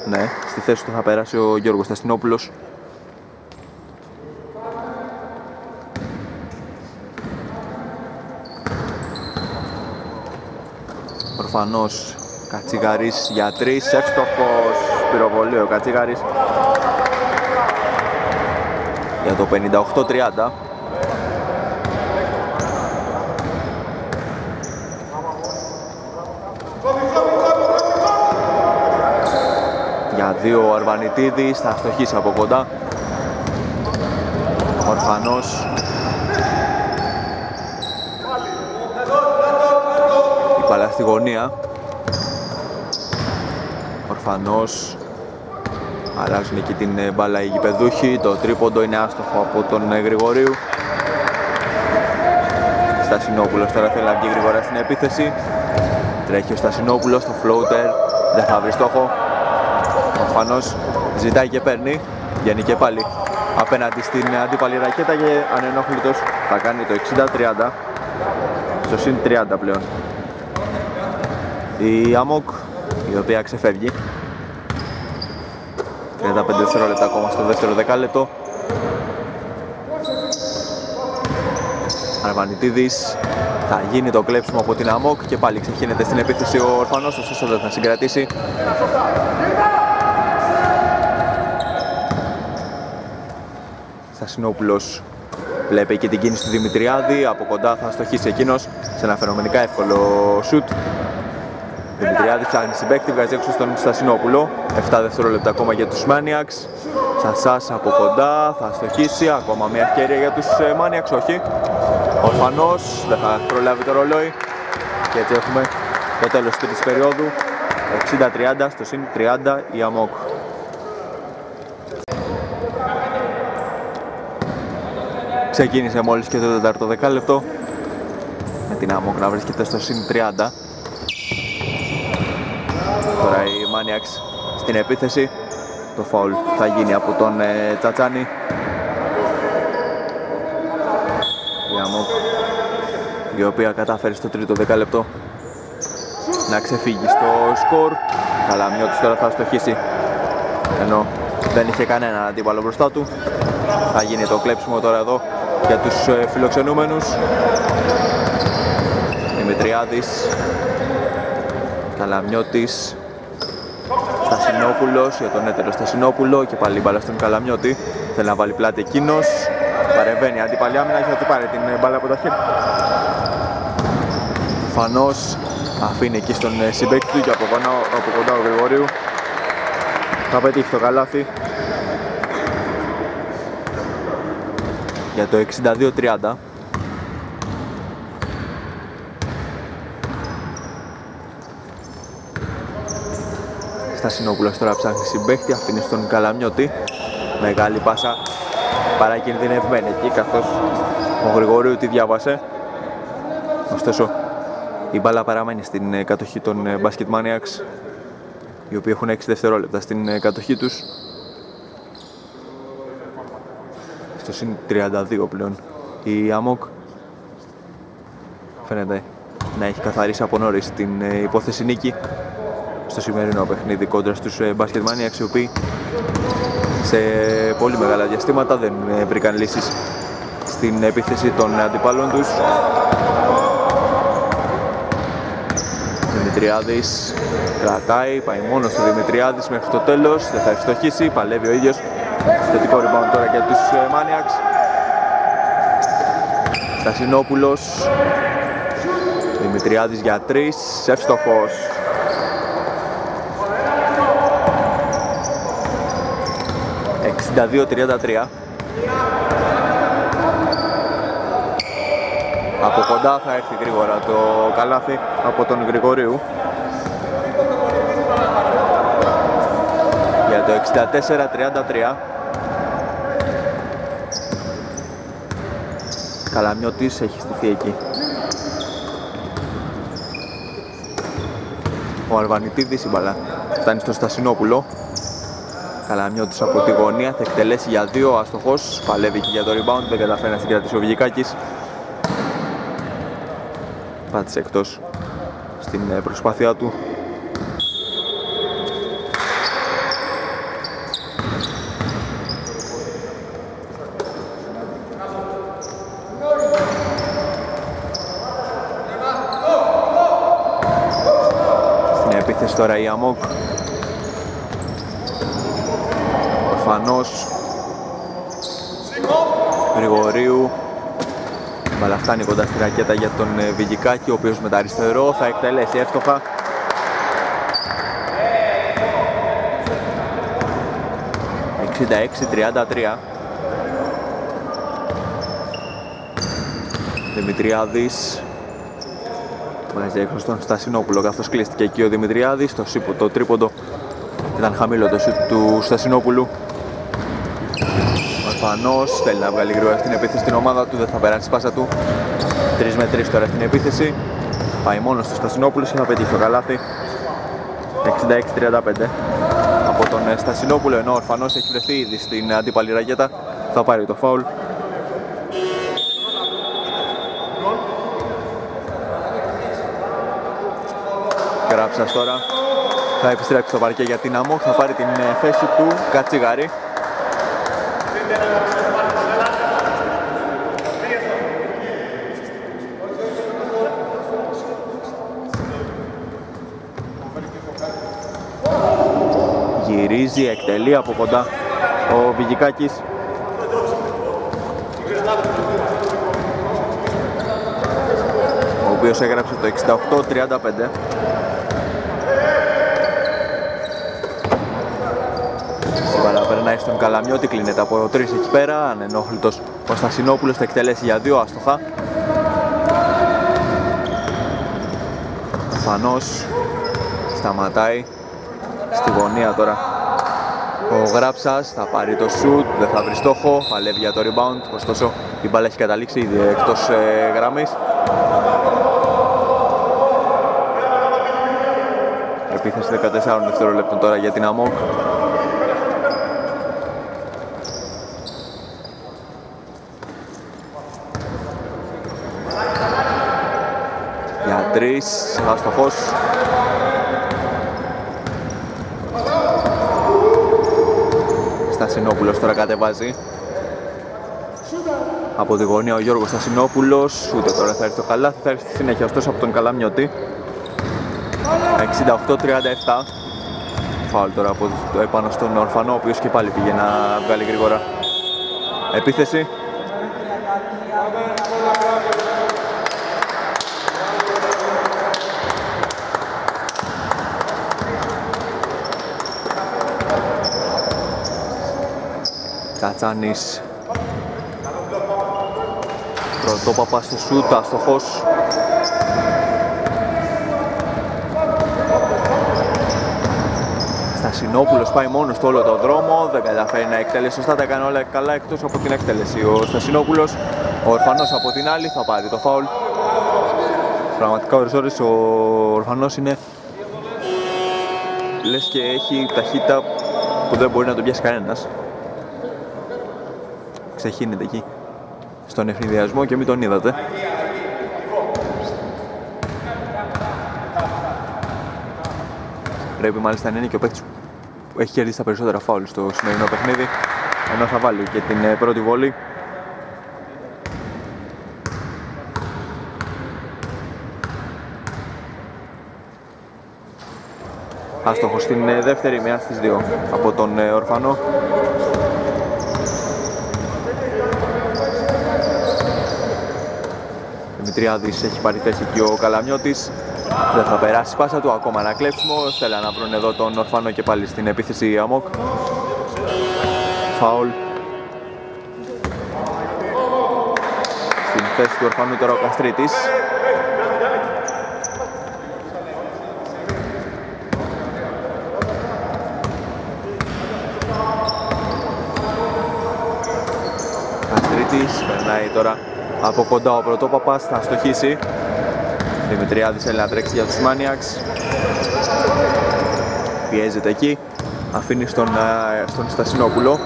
Ναι, στη θέση του θα περάσει ο Γιώργος Στασινόπουλος. Προφανώς Κατσίγαρης για τρεις, εύστοχος πυροβολείο Κατσίγαρης για το 58-30. Για δύο ο Αρβανιτίδης, θα στοχίσει από κοντά. Προφανώς μπάλα στη γωνία. Ορφανώς αλλάζουν εκεί την μπάλα οι γηπεδούχοι. Το τρίποντο είναι άστοχο από τον Γρηγορίου. Στασινόπουλος τώρα θέλει να βγει γρήγορα στην επίθεση. Τρέχει ο Στασινόπουλος στο floater. Δεν θα βρει στόχο. Ορφανώς ζητάει και παίρνει. Βγαίνει και πάλι απέναντι στην αντίπαλη ρακέτα και ανενόχλητος θα κάνει το 60-30. Στο συν 30 πλέον. Η Amok, η οποία ξεφεύγει. 35 δευτερόλεπτα ακόμα στο δεύτερο δεκάλεπτο. Αρβανιτίδης, θα γίνει το κλέψιμο από την Amok και πάλι ξεχύνεται στην επίθεση ο Ορφανός, ωστόσο δεν θα συγκρατήσει. Στασινόπουλος βλέπει και την κίνηση του Δημητριάδη, από κοντά θα στοχίσει εκείνος σε ένα φαινομενικά εύκολο σουτ. Δημητριάδη ψάχνει συμπαίκτη, βγάζει έξω στον Στασινόπουλο. 7 δευτερόλεπτα ακόμα για τους Maniacs. Σασάς από κοντά, θα στοχίσει, ακόμα μια ευκαιρία για τους Maniacs, όχι. Ορφανός, δεν θα προλάβει το ρολόι. Και έτσι έχουμε το τέλος της τρίτης περίοδου. 60-30, στο συν 30 η Amok. Ξεκίνησε μόλις και το τέταρτο δεκάλεπτο, με την Amok να βρίσκεται στο συν 30. Τώρα οι Maniacs στην επίθεση. Το φάουλ θα γίνει από τον Τσατσάνη. Η Amok, η οποία κατάφερε στο τρίτο δεκάλεπτο να ξεφύγει στο σκορ. Καλαμιώτης τώρα θα στοχίσει, ενώ δεν είχε κανέναν αντίπαλο μπροστά του. Θα γίνει το κλέψιμο τώρα εδώ για τους φιλοξενούμενους. Δημητριάδης Καλαμιώτης, Στασινόπουλος για τον έτερο Στασινόπουλο και πάλι μπάλα στον Καλαμιώτη. Θέλει να βάλει πλάτη εκείνος, παρεμβαίνει αντίπαλη άμυνα και θα του πάρει την μπάλα από τα χέρια. Φανώς αφήνει εκεί στον συμπέκτη του και από κοντά ο Γρηγορίου. Θα πετύχει το καλάθι για το 62-30. Στασινόπουλος τώρα ψάχνει συμπαίχτη, αφήνει στον Καλαμιώτη. Μεγάλη πάσα παρακινδυνευμένη εκεί, καθώς ο Γρηγορίου τη διάβασε. Ωστόσο η μπάλα παραμένει στην κατοχή των Basket Maniacs, οι οποίοι έχουν 6 δευτερόλεπτα στην κατοχή τους, στο συν 32 πλέον. Η Αμόκ φαίνεται να έχει καθαρίσει από νωρίς την υπόθεση νίκη στο σημερινό παιχνίδι κόντρα στους Basket Maniacs, οι οποίοι σε πολύ μεγάλα διαστήματα δεν βρήκαν λύσεις στην επίθεση των αντιπάλων τους. Δημητριάδης κρατάει, πάει μόνος του Δημητριάδης μέχρι το τέλος, δεν θα ευστοχίσει, παλεύει ο ίδιος. Θετικό rebound τώρα για τους Maniacs. Στασινόπουλος, Δημητριάδης για 3, εύστοχος. Τα 2.33. Από κοντά θα έρθει γρήγορα το καλάθι από τον Γρηγορίου για το 64.33. Καλαμιώτης έχει στηθεί εκεί. Ο Αρβανιτίδης η μπαλά φτάνει στο Στασινόπουλο. Καλαμιώτης από τη γωνία, θα εκτελέσει για 2, αστοχός, παλεύει και για το rebound, δεν καταφέρει να συγκρατήσει ο Βιγικάκης. Πάτησε εκτός στην προσπάθειά του. Στην επίθεση τώρα η Αμόκ. Φανός, Γρηγορίου, μπαλά φτάνει κοντά στη ρακέτα για τον Βιγικάκη, ο οποίος με τα αριστερό θα εκτελέσει εύστοχα. Yeah. 66-33. Δημητριάδης βγάζει έξω στον Στασινόπουλο, καθώς κλείστηκε εκεί ο Δημητριάδης. Το σύπο, το τρίποντο ήταν χαμηλό, το σύπ του Στασινόπουλου. Φανώς θέλει να βγάλει γρήγορα στην επίθεση την ομάδα του, δεν θα περάσει πάσα του. 3 με 3 τώρα στην επίθεση. Πάει μόνος του Στασινόπουλος και θα πετύχει το καλάθι. 66-35 από τον Στασινόπουλο, ενώ ο Φανώς έχει βρεθεί ήδη στην αντίπαλη ρακέτα. Θα πάρει το φάουλ. Κράψας τώρα θα επιστρέψει στο παρκέ για την Αμόκ, θα πάρει την θέση του Κατσιγάρη. Γυρίζει, εκτελεί από κοντά ο Βιγικάκης. Ο οποίος έγραψε το 68-35. Περνάει στον Καλαμιώτη, κλείνεται από 3 εκεί πέρα, ανενόχλητος ο Στασινόπουλος, θα εκτελέσει για 2, άστοχα. Φανώς σταματάει στη γωνία τώρα ο Γράψας, θα πάρει το σουτ, δεν θα βρει στόχο, παλεύει για το rebound, ωστόσο η μπάλα έχει καταλήξει ήδη εκτός γραμμής. Επίθεση 14 δευτερόλεπτων τώρα για την Αμόκ. Αστοχός. Στασινόπουλος τώρα κατεβάζει από τη γωνία ο Γιώργος Στασινόπουλος. Ούτε τώρα θα έρθει το καλάθι, θα έρθει στη συνέχεια ωστόσο από τον Καλαμιώτη. 68-37. Φάουλ τώρα από το επάνω στον Ορφανό, ο οποίος και πάλι πήγε να βγάλει γρήγορα επίθεση. Κατσάνης, Πρωτόπαπα στο σούτ, αστοχός. Στασινόπουλος πάει μόνος του όλο τον δρόμο, δεν καταφέρει να εκτελέσει σωστά, τα έκανε όλα καλά εκτός από την εκτέλεση. Ο Στασινόπουλος, ο Ορφανός από την άλλη, θα πάρει το φάουλ. Πραγματικά ώρες ώρες ο Ορφανός είναι, λες και έχει ταχύτητα που δεν μπορεί να τον πιάσει κανένας. Ξεχύνεται εκεί στον ευνηδιασμό και μην τον είδατε. Πρέπει μάλιστα να είναι και ο παίκτης που έχει κερδίσει τα περισσότερα φάουλ στο σημερινό παιχνίδι, ενώ θα βάλει και την πρώτη βολή. Άστοχος στην δεύτερη, μία στις δύο από τον Ορφανό. Δημητριάδης έχει πάρει θέση και ο Καλαμιώτης. Δεν θα περάσει πάσα του, ακόμα ένα κλέψιμο. Θέλει να βρουν εδώ τον Ορφανό και πάλι στην επίθεση Αμόκ. Φάουλ. Στην θέση του Ορφανού τώρα ο Καστρίτης. Καστρίτης περνάει τώρα από κοντά ο Πρωτόπαπας, θα στοχίσει. Δημητριάδης θέλει να τρέξει για τους Maniacs. Πιέζεται εκεί, αφήνει στον Στασινόπουλο.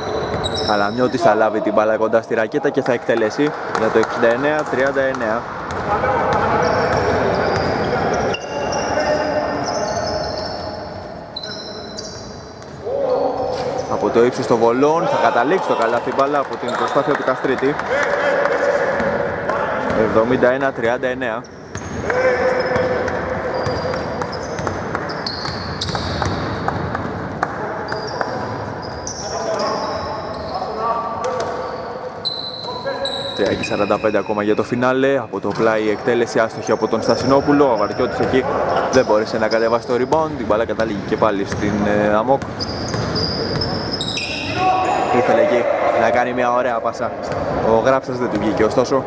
Καλαμιώτης θα λάβει την μπάλα κοντά στη ρακέτα και θα εκτελέσει για το 69-39. Από το ύψος των βολών θα καταλήξει το καλάθι μπάλα από την προσπάθεια του Καστρίτη. 71-39. Τριακή 45 ακόμα για το φινάλε. Από το πλάι εκτέλεση άστοχη από τον Στασινόπουλο. Ο Βαρκιώτης εκεί δεν μπόρεσε να κατεβάσει το rebound. Την μπάλα καταλήγει και πάλι στην Αμόκ. Ήθελε εκεί να κάνει μια ωραία πάσα. Ο Γράψας δεν του βγήκε ωστόσο.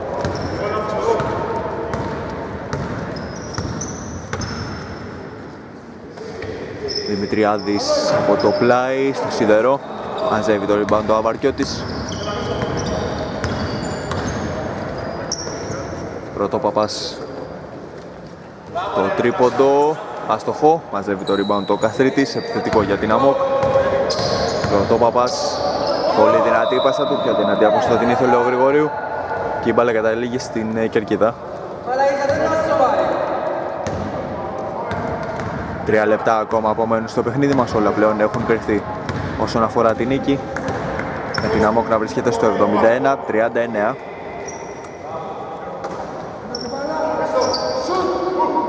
Δημητριάδης από το πλάι στο σιδερό. Μαζεύει το rebound ο Βαρκιώτης. Πρωτόπαπας το τρίποντο, αστοχό, μαζεύει το rebound το Καστρίτης, επιθετικό για την Αμόκ. Πρωτόπαπας, πολύ δυνατή πάσα του, πιο δυνατή από στο την ήθελε ο Γρηγορίου και η μπάλα καταλήγει στην κερκίδα. 3 λεπτά ακόμα απομένουν στο παιχνίδι μας, όλα πλέον έχουν κρυφθεί όσον αφορά την νίκη, με την Αμόκ να βρίσκεται στο 71-39.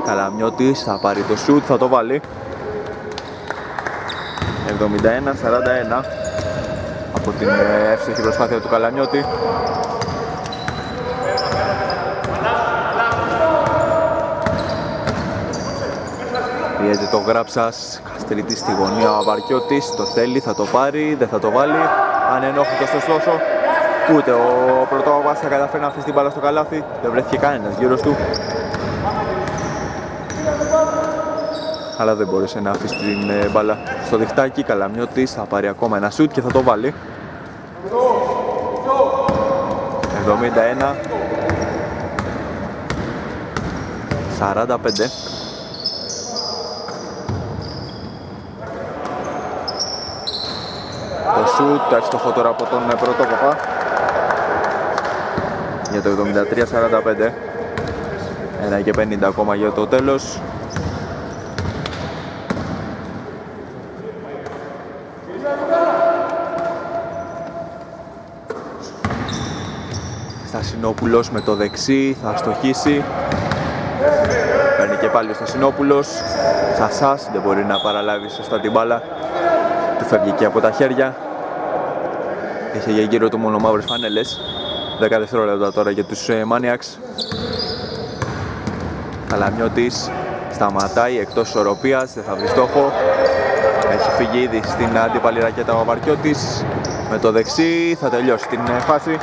Καλαμιώτης θα πάρει το σουτ, θα το βάλει. 71-41 από την εύστοχη προσπάθεια του Καλαμιώτη. Πιέζει το Γράψας, Καστρίτη στη γωνία, ο Βαρκιώτης το θέλει, θα το πάρει, δεν θα το βάλει. Ανενόχλητος ωστόσο, ούτε ο Πρωτόπαπας θα καταφέρει να αφήσει την μπάλα στο καλάθι, δεν βρέθηκε κανένας γύρω του. Αλλά δεν μπόρεσε να αφήσει την μπάλα στο διχτάκι. Καλαμιώτης θα πάρει ακόμα ένα σουτ και θα το βάλει. 71-45. Το σουτ εύστοχο τώρα από τον Πρωτόπαπα για το 73-45. 1:50 ακόμα για το τέλος. Στασινόπουλος με το δεξί, θα αστοχίσει. Παίρνει και πάλι ο Στασινόπουλος. Σασάς δεν μπορεί να παραλάβει σωστά την μπάλα. Του φεύγει και από τα χέρια. Έχει για γύρω του μόνο μαύρες φανέλες. 10 δευτερόλεπτα τώρα για τους Maniacs. Καλαμιώτης σταματάει εκτός οροπίας, δεν θα βρει στόχο. Έχει φύγει ήδη στην αντίπαλη ρακέτα ο Βαρκιώτης. Με το δεξί θα τελειώσει την φάση.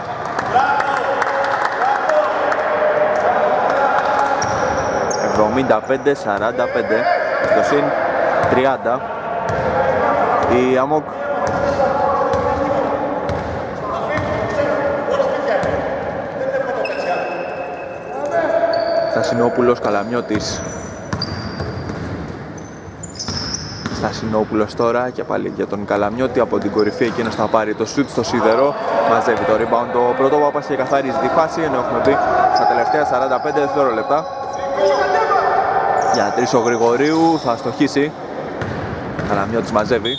Μπράβο, μπράβο. 75-45 στο συν 30 η Amok. Στασινόπουλος, Καλαμιώτης. Στασινόπουλος τώρα και πάλι για τον Καλαμιώτη. Από την κορυφή εκείνος θα πάρει το σουτ στο σίδερο. Μαζεύει το rebound το πρώτο Πάπας και καθαρίζει τη φάση. Ενώ έχουμε πει στα τελευταία 45 δευτερόλεπτα. Για τρεις ο Γρηγορίου θα στοχίσει. Καλαμιώτης μαζεύει.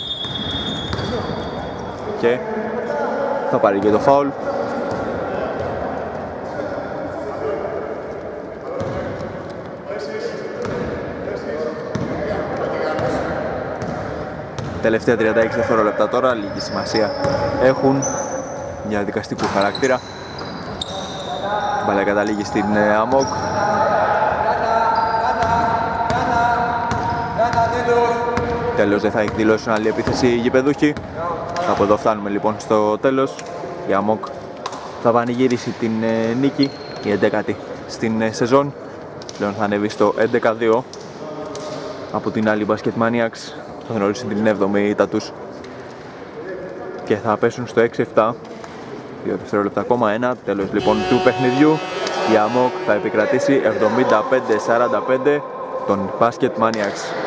Και θα πάρει και το φάουλ. Τελευταία 36 δευτερόλεπτα τώρα, λίγη σημασία έχουν για δικαστικού χαρακτήρα. Μπαλά καταλήγει στην Amok. Τέλος, δεν θα εκδηλώσουν άλλη επίθεση οι γηπεδούχοι. Από εδώ φτάνουμε λοιπόν στο τέλος. Η Amok θα πανηγυρίσει την νίκη, η 11η στην σεζόν. Πλέον θα ανέβει στο 11-2. Από την άλλη Basket Maniacs θα γνωρίσουν την 7η ήττα τους και θα πέσουν στο 6-7. 2 δευτερόλεπτα ακόμα, 1. Τέλος λοιπόν του παιχνιδιού. Η Amok θα επικρατήσει 75-45 τον Basket Maniacs.